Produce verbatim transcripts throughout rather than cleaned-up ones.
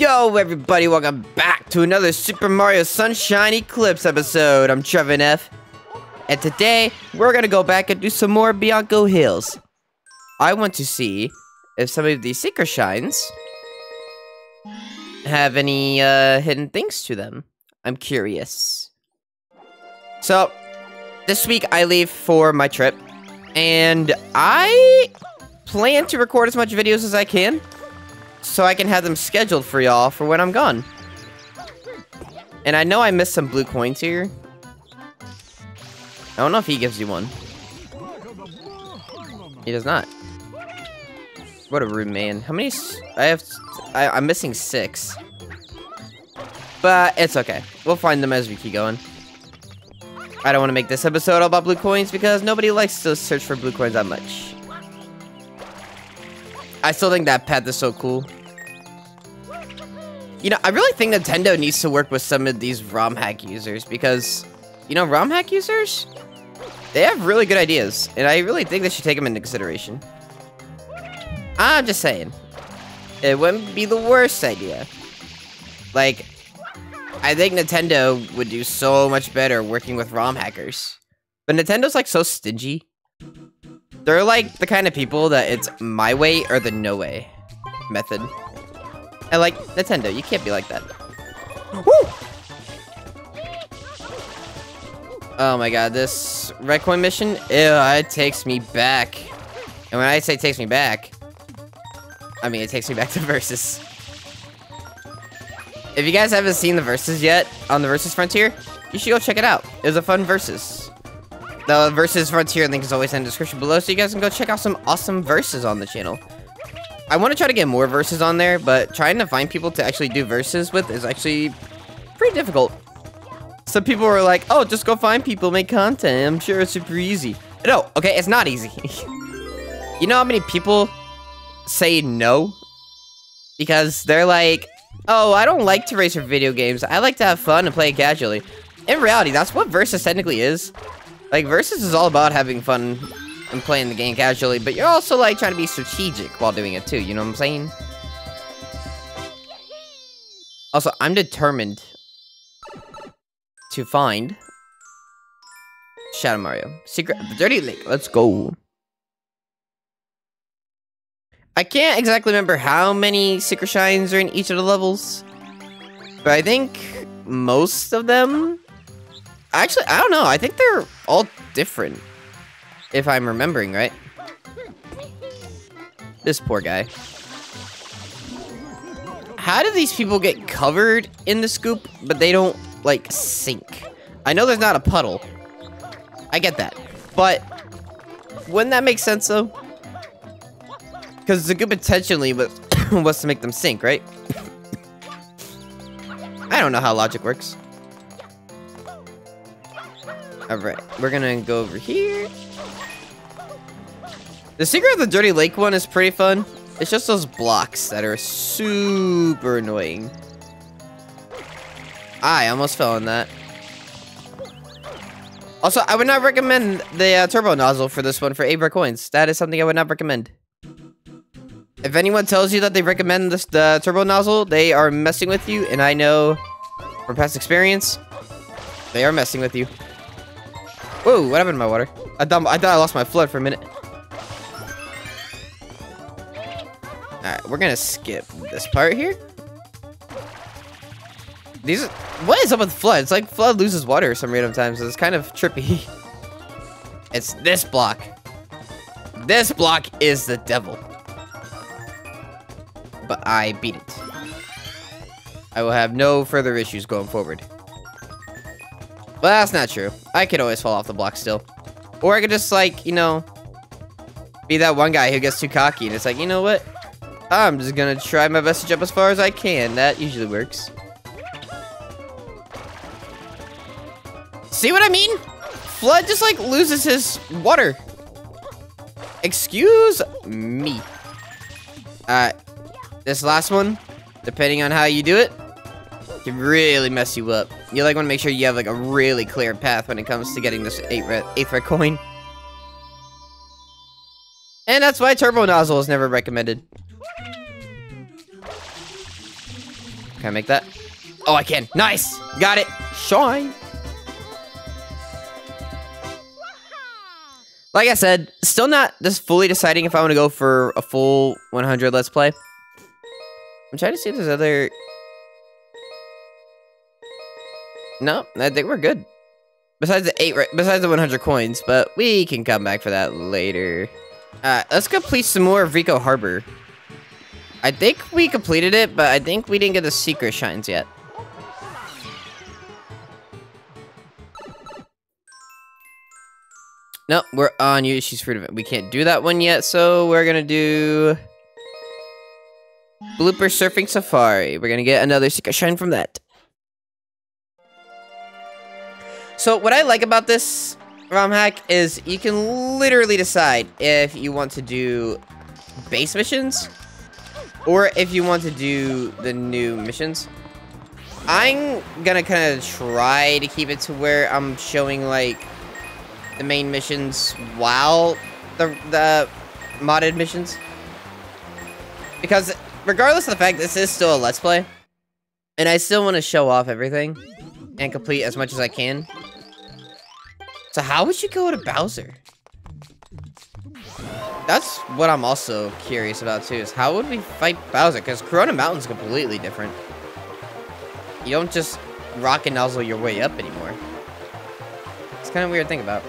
Yo everybody, welcome back to another Super Mario Sunshine Eclipse episode. I'm Trevin F, and today we're gonna go back and do some more Bianco Hills. I want to see if some of these Seeker Shines have any uh, hidden things to them. I'm curious. So, this week I leave for my trip, and I plan to record as much videos as I can, so I can have them scheduled for y'all for when I'm gone. And I know I missed some blue coins here. I don't know if he gives you one. He does not. What a rude man. How many... S I have... I I'm missing six. But it's okay. We'll find them as we keep going. I don't want to make this episode all about blue coins because nobody likes to search for blue coins that much. I still think that path is so cool. You know, I really think Nintendo needs to work with some of these ROM hack users because, you know, ROM hack users, they have really good ideas, and I really think they should take them into consideration. I'm just saying, it wouldn't be the worst idea. Like, I think Nintendo would do so much better working with ROM hackers, but Nintendo's like so stingy. They're like the kind of people that it's my way or the no way method. And like, Nintendo, you can't be like that. Woo! Oh my god, this red coin mission, ew, it takes me back. And when I say takes me back, I mean it takes me back to Versus. If you guys haven't seen the Versus yet on the Versus Frontier, you should go check it out. It was a fun Versus. The Versus Frontier link is always in the description below, so you guys can go check out some awesome Verses on the channel. I want to try to get more Verses on there, but trying to find people to actually do Verses with is actually pretty difficult. Some people were like, oh, just go find people, make content, I'm sure it's super easy. No, okay, it's not easy. You know how many people say no? Because they're like, oh, I don't like to race for video games, I like to have fun and play it casually. In reality, that's what Versus technically is. Like, Versus is all about having fun and playing the game casually, but you're also, like, trying to be strategic while doing it, too. You know what I'm saying? Also, I'm determined to find Shadow Mario. Secret of the Dirty Lake. Let's go. I can't exactly remember how many Seeker Shines are in each of the levels, but I think most of them... Actually, I don't know. I think they're all different, if I'm remembering right. This poor guy. How do these people get covered in the scoop, but they don't, like, sink? I know there's not a puddle. I get that. But wouldn't that make sense, though? Because the scoop intentionally was, was to make them sink, right? I don't know how logic works. Alright, we're gonna go over here. The Secret of the Dirty Lake one is pretty fun. It's just those blocks that are super annoying. I almost fell on that. Also, I would not recommend the uh, turbo nozzle for this one for eight coins. That is something I would not recommend. If anyone tells you that they recommend this the turbo nozzle, they are messing with you, and I know from past experience, they are messing with you. Whoa, what happened to my water? I thought I, thought I lost my flood for a minute. Alright, we're gonna skip this part here. These, what is up with flood? It's like flood loses water some random times, so it's kind of trippy. It's this block. This block is the devil. But I beat it. I will have no further issues going forward. Well, that's not true. I could always fall off the block still. Or I could just, like, you know, be that one guy who gets too cocky and it's like, you know what? I'm just gonna try my best to jump as far as I can. That usually works. See what I mean? Flood just, like, loses his water. Excuse me. Uh, this last one, depending on how you do it, can really mess you up. You, like, want to make sure you have, like, a really clear path when it comes to getting this eight red, eighth red coin. And that's why turbo nozzle is never recommended. Can I make that? Oh, I can. Nice. Got it. Shine. Like I said, still not just fully deciding if I want to go for a full one hundred Let's Play. I'm trying to see if there's other... No, I think we're good. Besides the eight, besides the one hundred coins, but we can come back for that later. Uh, let's complete some more Vrico Harbor. I think we completed it, but I think we didn't get the Seeker Shines yet. Nope, we're on Yoshi's Fruit of It. We can't do that one yet, so we're gonna do... Blooper Surfing Safari. We're gonna get another Seeker Shine from that. So what I like about this ROM hack is you can literally decide if you want to do base missions or if you want to do the new missions. I'm gonna kind of try to keep it to where I'm showing like the main missions while the, the modded missions, because regardless of the fact this is still a Let's Play and I still want to show off everything and complete as much as I can. So how would you go to Bowser? That's what I'm also curious about too, is how would we fight Bowser? Because Corona Mountain's completely different. You don't just rock and nozzle your way up anymore. It's kind of weird to think about.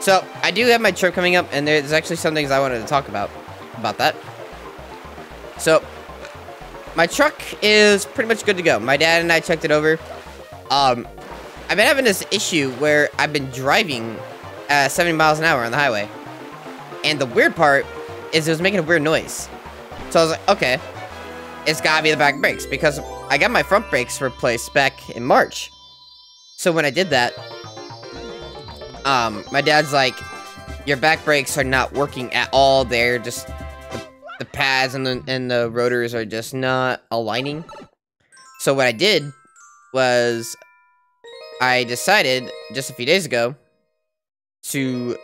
So I do have my trip coming up, and there's actually some things I wanted to talk about about that. So my truck is pretty much good to go. My dad and I checked it over. Um, I've been having this issue where I've been driving at seventy miles an hour on the highway. And the weird part is it was making a weird noise. So I was like, okay, it's gotta be the back brakes, because I got my front brakes replaced back in March. So when I did that, um, my dad's like, your back brakes are not working at all. They're just, the, the pads and the, and the rotors are just not aligning. So what I did was I decided just a few days ago to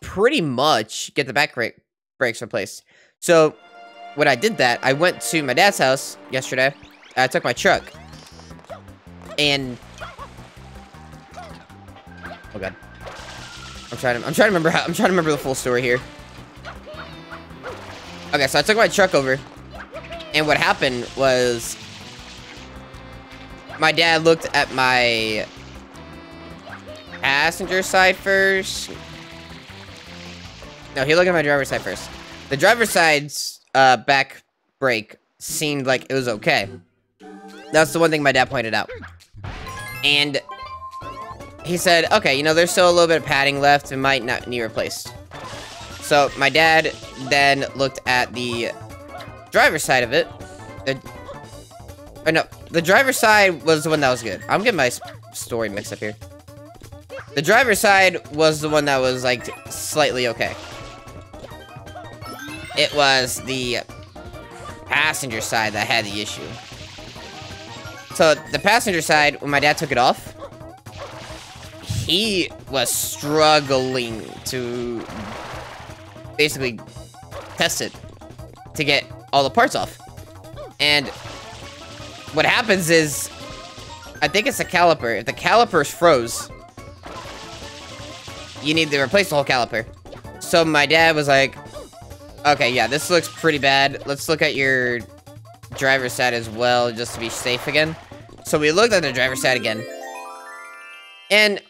pretty much get the back brakes replaced. So when I did that, I went to my dad's house yesterday. I took my truck and oh god, I'm trying to I'm trying to remember how I'm trying to remember the full story here. Okay, so I took my truck over, and what happened was my dad looked at my passenger side first. No, he looked at my driver's side first. The driver's side's uh, back brake seemed like it was okay. That's the one thing my dad pointed out. And he said, okay, you know, there's still a little bit of padding left. It might not need replaced. So my dad then looked at the driver's side of it. The, or no, the driver's side was the one that was good. I'm getting my story mixed up here. The driver's side was the one that was, like, slightly okay. It was the passenger side that had the issue. So, the passenger side, when my dad took it off, he was struggling to basically test it to get all the parts off. And what happens is, I think it's a caliper. If the caliper's froze, you need to replace the whole caliper. So my dad was like, okay, yeah, this looks pretty bad. Let's look at your driver's side as well, just to be safe again. So we looked at the driver's side again. And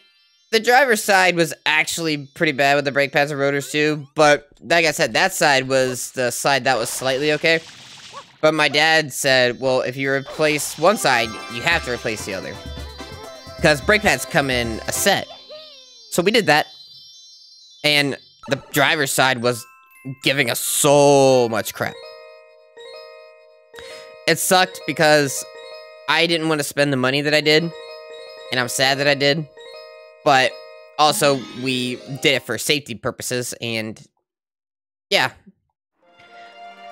the driver's side was actually pretty bad with the brake pads and rotors too. But like I said, that side was the side that was slightly okay. But my dad said, well, if you replace one side, you have to replace the other, because brake pads come in a set. So we did that, and the driver's side was giving us so much crap. It sucked because I didn't want to spend the money that I did, and I'm sad that I did, but also we did it for safety purposes, and yeah.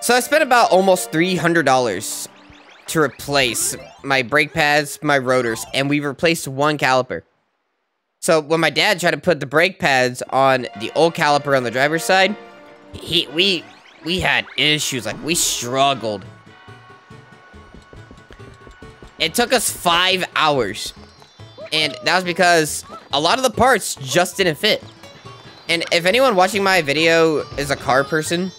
So I spent about almost three hundred dollars to replace my brake pads, my rotors, and we replaced one caliper. So when my dad tried to put the brake pads on the old caliper on the driver's side, he, we we had issues. Like, we struggled It took us five hours. And that was because a lot of the parts just didn't fit. And if anyone watching my video is a car person,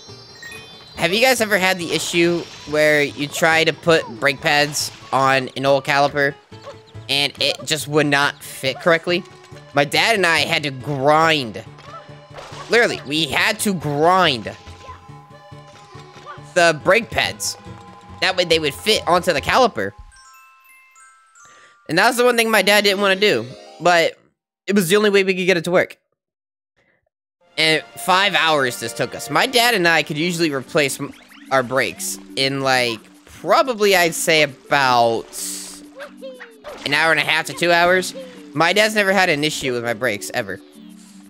have you guys ever had the issue where you try to put brake pads on an old caliper and it just would not fit correctly? My dad and I had to grind. Literally, we had to grind the brake pads. That way they would fit onto the caliper. And that was the one thing my dad didn't want to do, but it was the only way we could get it to work. And five hours this took us. My dad and I could usually replace our brakes in like, probably I'd say about an hour and a half to two hours. My dad's never had an issue with my brakes ever.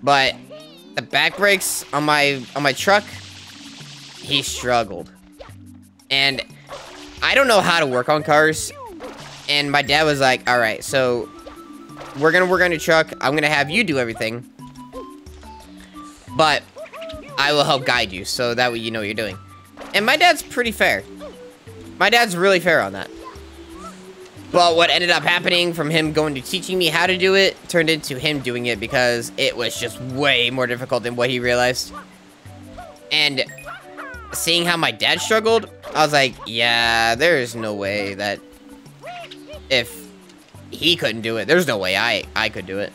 But the back brakes on my, on my truck, he struggled. And I don't know how to work on cars. And my dad was like, all right, so we're going to work on your truck. I'm going to have you do everything. But I will help guide you, so that way you know what you're doing. And my dad's pretty fair. My dad's really fair on that. But what ended up happening from him going to teaching me how to do it turned into him doing it because it was just way more difficult than what he realized. And seeing how my dad struggled, I was like, yeah, there is no way that if he couldn't do it, there's no way I, I could do it.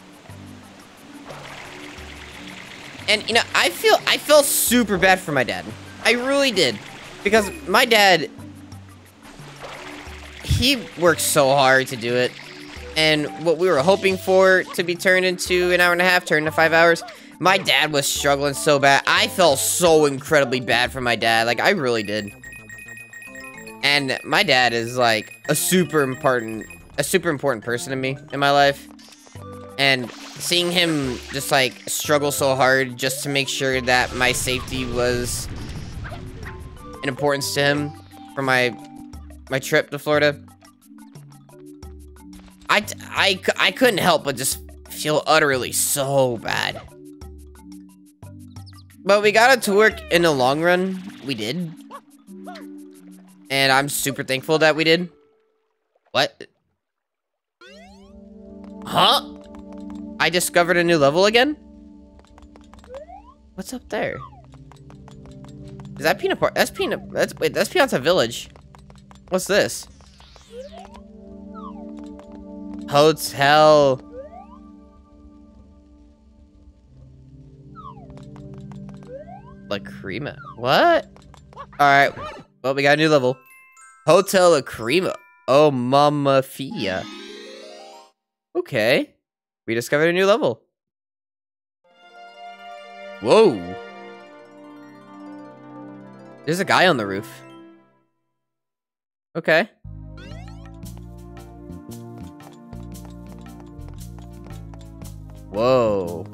And, you know, I feel I felt super bad for my dad. I really did. Because my dad, he worked so hard to do it. And what we were hoping for to be turned into an hour and a half, turned into five hours, my dad was struggling so bad. I felt so incredibly bad for my dad. Like, I really did. And my dad is, like, a super important, a super important person to me in my life. And seeing him just, like, struggle so hard just to make sure that my safety was an importance to him for my my trip to Florida, I, I, I couldn't help but just feel utterly so bad. But we got it to work in the long run. We did. And I'm super thankful that we did. What? Huh? I discovered a new level again? What's up there? Is that Peanut Park? That's Peanut... That's, wait, that's Pianta Village. What's this? Hotel... La Crema. What? Alright. Well, we got a new level. Hotel La Crema. Oh, Mama Fia. Okay. We discovered a new level. Whoa. There's a guy on the roof. Okay. Whoa.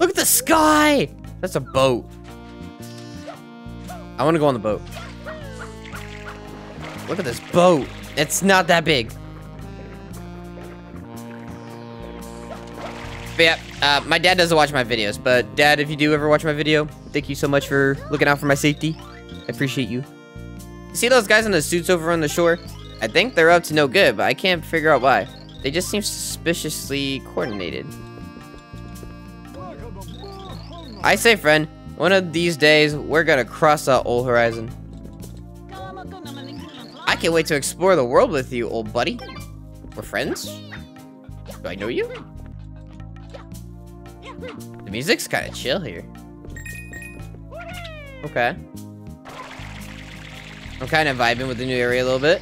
Look at the sky! That's a boat. I want to go on the boat. Look at this boat. It's not that big. But yeah, uh, my dad doesn't watch my videos, but Dad, if you do ever watch my video, thank you so much for looking out for my safety. I appreciate you. You see those guys in the suits over on the shore? I think they're up to no good, but I can't figure out why. They just seem suspiciously coordinated. I say, friend, one of these days, we're gonna cross out old horizon. I can't wait to explore the world with you, old buddy. We're friends? Do I know you? The music's kind of chill here. Okay. I'm kind of vibing with the new area a little bit.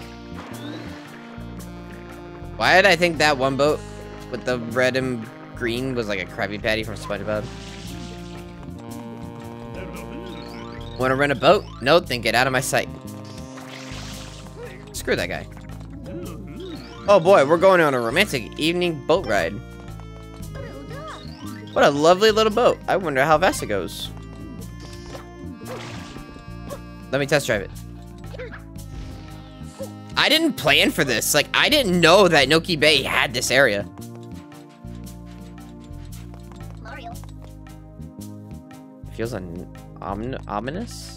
Why did I think that one boat with the red and green was like a Krabby Patty from SpongeBob? Want to rent a boat? No, then get out of my sight. Screw that guy. Oh boy, we're going on a romantic evening boat ride. What a lovely little boat. I wonder how fast it goes. Let me test drive it. I didn't plan for this. Like, I didn't know that Noki Bay had this area. Mario. It feels un om ominous.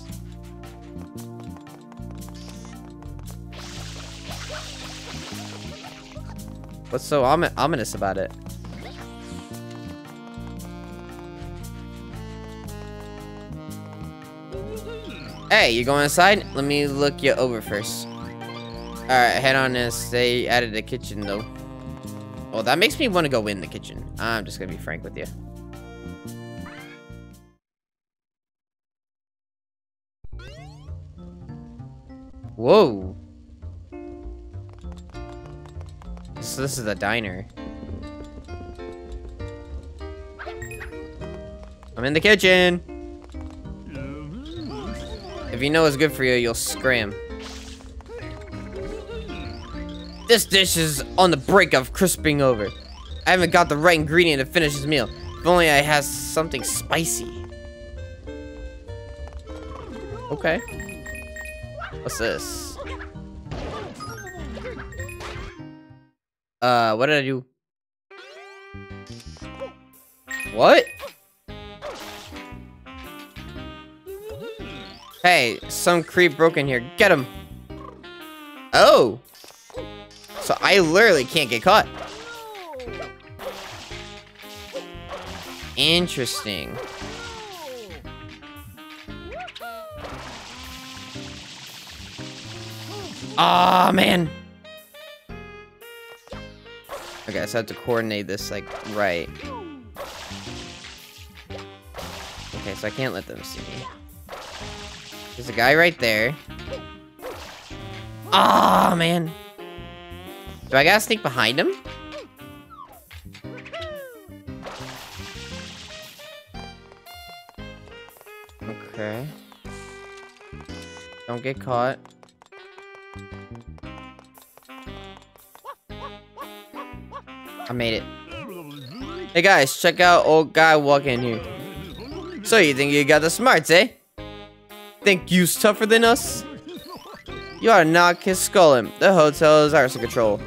What's so om ominous about it? Hey, you going inside? Let me look you over first. Alright, head on and stay out of the kitchen, though. Well, that makes me want to go in the kitchen. I'm just gonna be frank with you. Whoa. So this is a diner. I'm in the kitchen. If you know what's good for you, you'll scram. This dish is on the brink of crisping over. I haven't got the right ingredient to finish this meal. If only I had something spicy. Okay. What's this? Uh, what did I do? What? Hey, some creep broke in here. Get him! Oh! So I literally can't get caught. Interesting. Ah, man. Okay, so I have to coordinate this, like, right. Okay, so I can't let them see me. There's a guy right there. Ah, man. Do I gotta sneak behind him? Okay. Don't get caught. I made it. Hey guys, check out old guy walking here. So you think you got the smarts, eh? Think you's tougher than us? You ought to knock his skull in. The hotel is ours to control.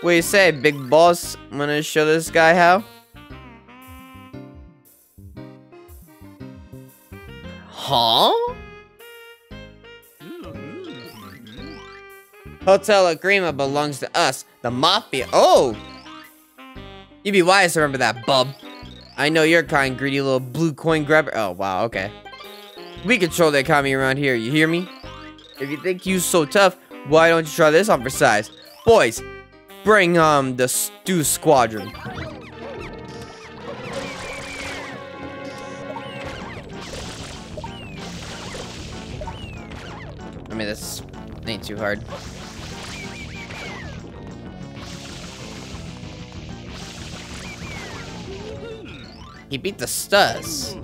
What do you say, big boss? I'm gonna show this guy how. Huh? Hotel La Crema belongs to us, the Mafia. Oh! You'd be wise to remember that, bub. I know you're kind, greedy little blue coin grabber. Oh, wow, okay. We control the economy around here, you hear me? If you think you're so tough, why don't you try this on for size? Boys, bring, um, the Stu Squadron. I mean, this ain't too hard. He beat the Stu's.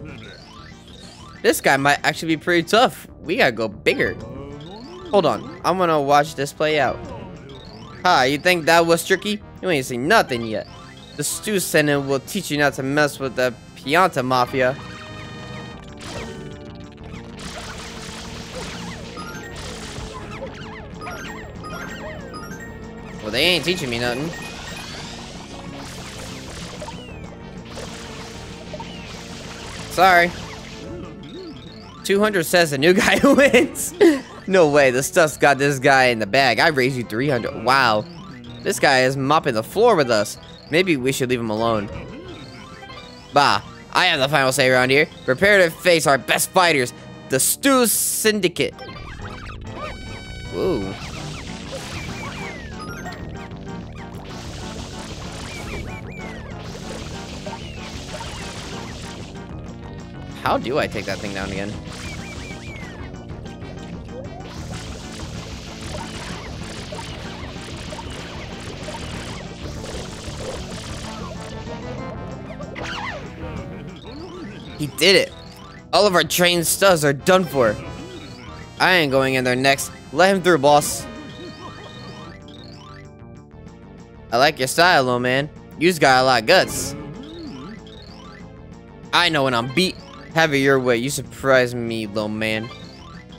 This guy might actually be pretty tough. We gotta go bigger. Hold on, I'm gonna watch this play out. Ha, you think that was tricky? You ain't seen nothing yet. The Stu Sentinel will teach you not to mess with the Pianta Mafia. Well, they ain't teaching me nothing. Sorry. two hundred says the new guy wins. No way, the stuff's got this guy in the bag. I raised you three hundred. Wow. This guy is mopping the floor with us. Maybe we should leave him alone. Bah, I have the final say around here. Prepare to face our best fighters, the Stu's Syndicate. Ooh. How do I take that thing down again? He did it! All of our trained studs are done for. I ain't going in there next. Let him through, boss. I like your style, little man. You's got a lot of guts. I know when I'm beat. Have it your way. You surprise me, little man.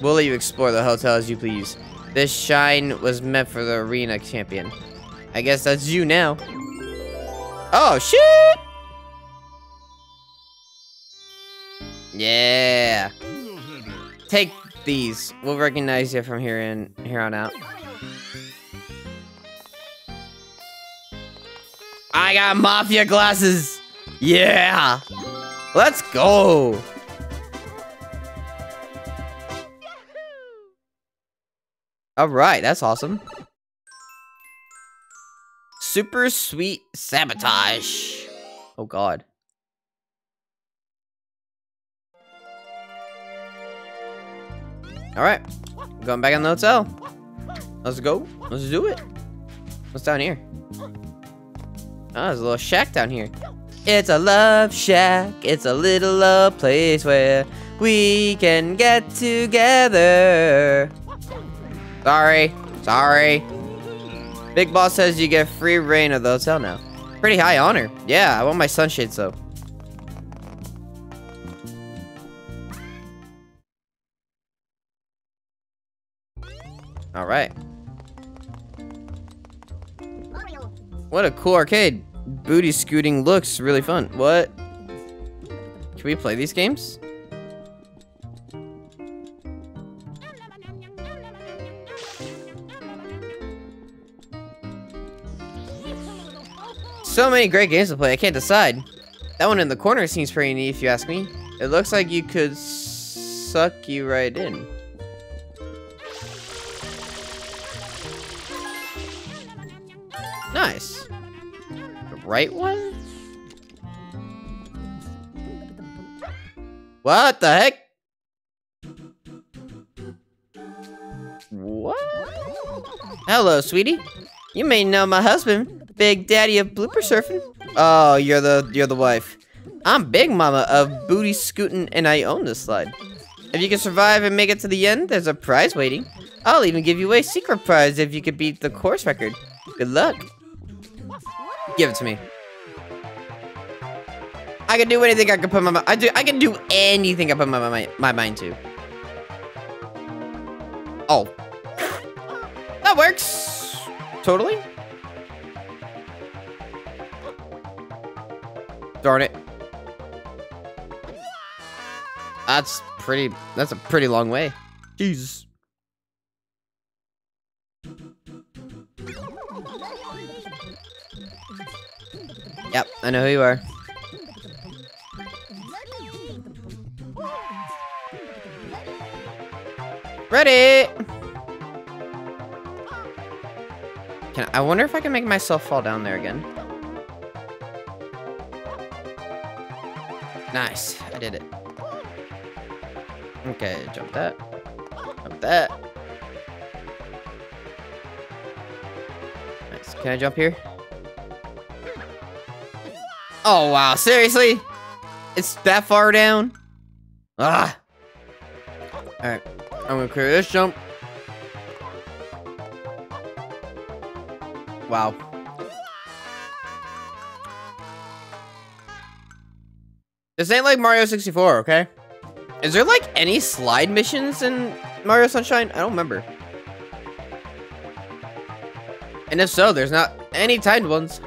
We'll let you explore the hotel as you please. This shine was meant for the arena champion. I guess that's you now. Oh, shit! Yeah. Take these. We'll recognize you from here in here on out. I got Mafia glasses. Yeah. Let's go. Alright, that's awesome. Super sweet sabotage. Oh god. Alright. Going back in the hotel. Let's go. Let's do it. What's down here? Oh, there's a little shack down here. It's a love shack. It's a little love place where we can get together. Sorry. Sorry. Big Boss says you get free reign of the hotel now. Pretty high honor. Yeah, I want my sunshades though. Alright. What a cool arcade. Booty Scooting looks really fun. What? Can we play these games? So many great games to play, I can't decide. That one in the corner seems pretty neat if you ask me. It looks like you could suck you right in. Nice. The right one? What the heck? What? Hello, sweetie. You may know my husband, Big Daddy of Blooper Surfing. Oh, you're the you're the wife. I'm Big Mama of Booty Scootin' and I own this slide. If you can survive and make it to the end, there's a prize waiting. I'll even give you a secret prize if you could beat the course record. Good luck. Give it to me. I can do anything I can put my I do I can do anything I put my my, my mind to. Oh. That works. Totally. Darn it. That's pretty that's a pretty long way. Jesus. Yep, I know who you are. Ready? Can I, I wonder if I can make myself fall down there again. Nice, I did it. Okay, jump that. Jump that. Nice, can I jump here? Oh wow, seriously? It's that far down? Ah. Alright, I'm gonna clear this jump. Wow. This ain't like Mario sixty-four, okay? Is there like any slide missions in Mario Sunshine? I don't remember. And if so, there's not any timed ones.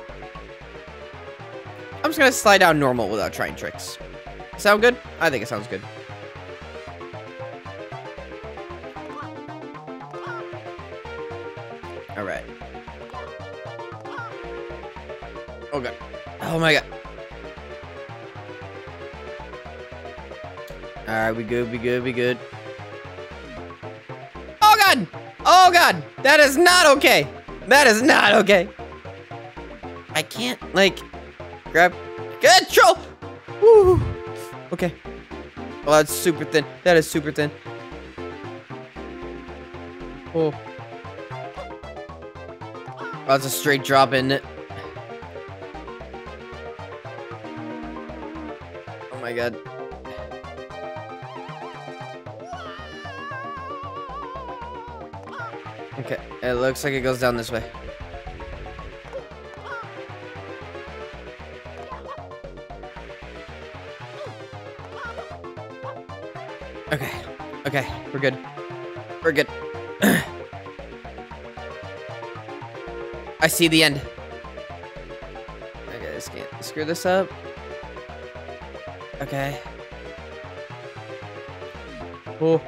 I'm just gonna slide down normal without trying tricks. Sound good? I think it sounds good. All right. Oh god. Oh my god. All right, we good, we good, we good. Oh god! Oh god! That is not okay! That is not okay! I can't, like... Grab control. Woo. Okay. Oh, that's super thin. That is super thin. Oh. Oh, that's a straight drop, isn't it? Oh my god. Okay. It looks like it goes down this way. Okay, okay, we're good. We're good. I see the end. Okay, I can't screw this up. Okay. Oh.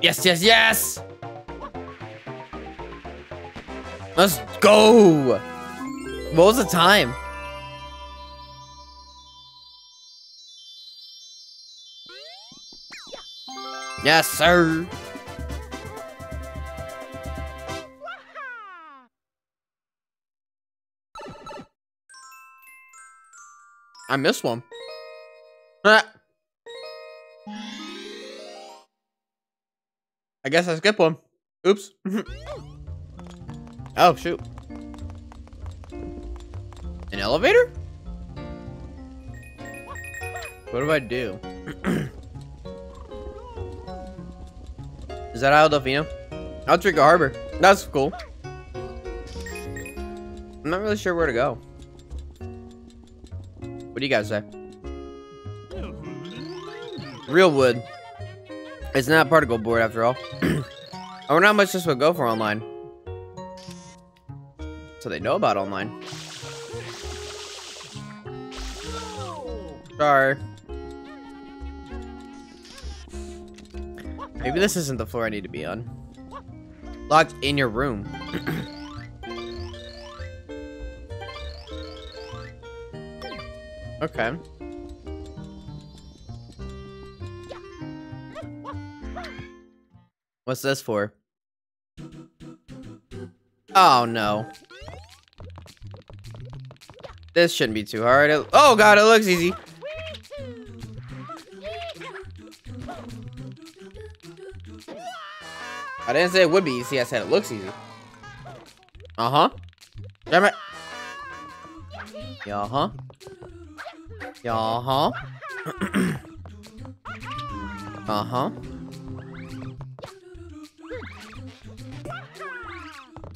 Yes, yes, yes! Let's go! What was the time? Yes, sir! I missed one. I guess I skipped one. Oops. Oh, shoot. An elevator? What do I do? Is that Isle Delfino? Outrigger Harbor. That's cool. I'm not really sure where to go. What do you guys say? Real wood. It's not particle board after all. I wonder how much this would go for online. So they know about online. Sorry. Maybe this isn't the floor I need to be on. Locked in your room. Okay. What's this for? Oh no. This shouldn't be too hard. It, oh god, it looks easy. I didn't say it would be easy, I said it looks easy. Uh-huh. Damn it. Uh-huh. Uh-huh. Uh-huh.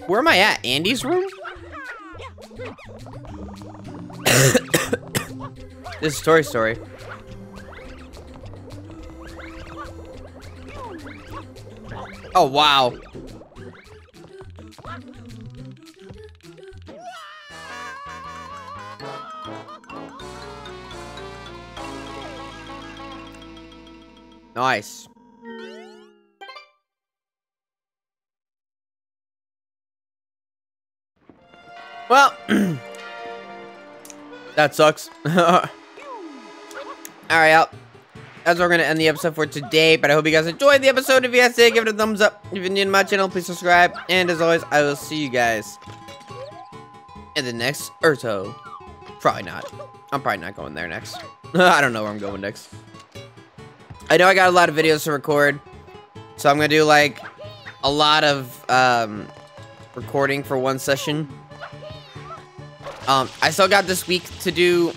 Where am I at? Andy's room? This is Toy Story. Oh, wow. Nice. Well, that sucks. All right, out. That's where we're going to end the episode for today, but I hope you guys enjoyed the episode. If you guys did, give it a thumbs up. If you're new to my channel, please subscribe. And as always, I will see you guys in the next Urto. Probably not. I'm probably not going there next. I don't know where I'm going next. I know I got a lot of videos to record, so I'm going to do, like, a lot of um, recording for one session. Um, I still got this week to do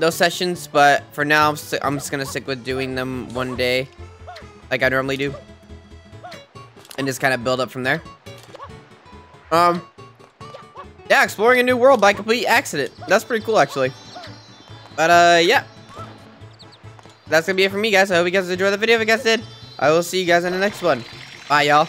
those sessions, but for now, I'm, I'm just gonna stick with doing them one day, like I normally do, and just kind of build up from there. Um, yeah, exploring a new world by complete accident. That's pretty cool, actually. But, uh, yeah. That's gonna be it for me, guys. I hope you guys enjoyed the video. If you guys did, I will see you guys in the next one. Bye, y'all.